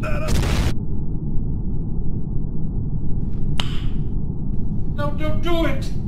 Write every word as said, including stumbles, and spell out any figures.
that up. No, don't do it!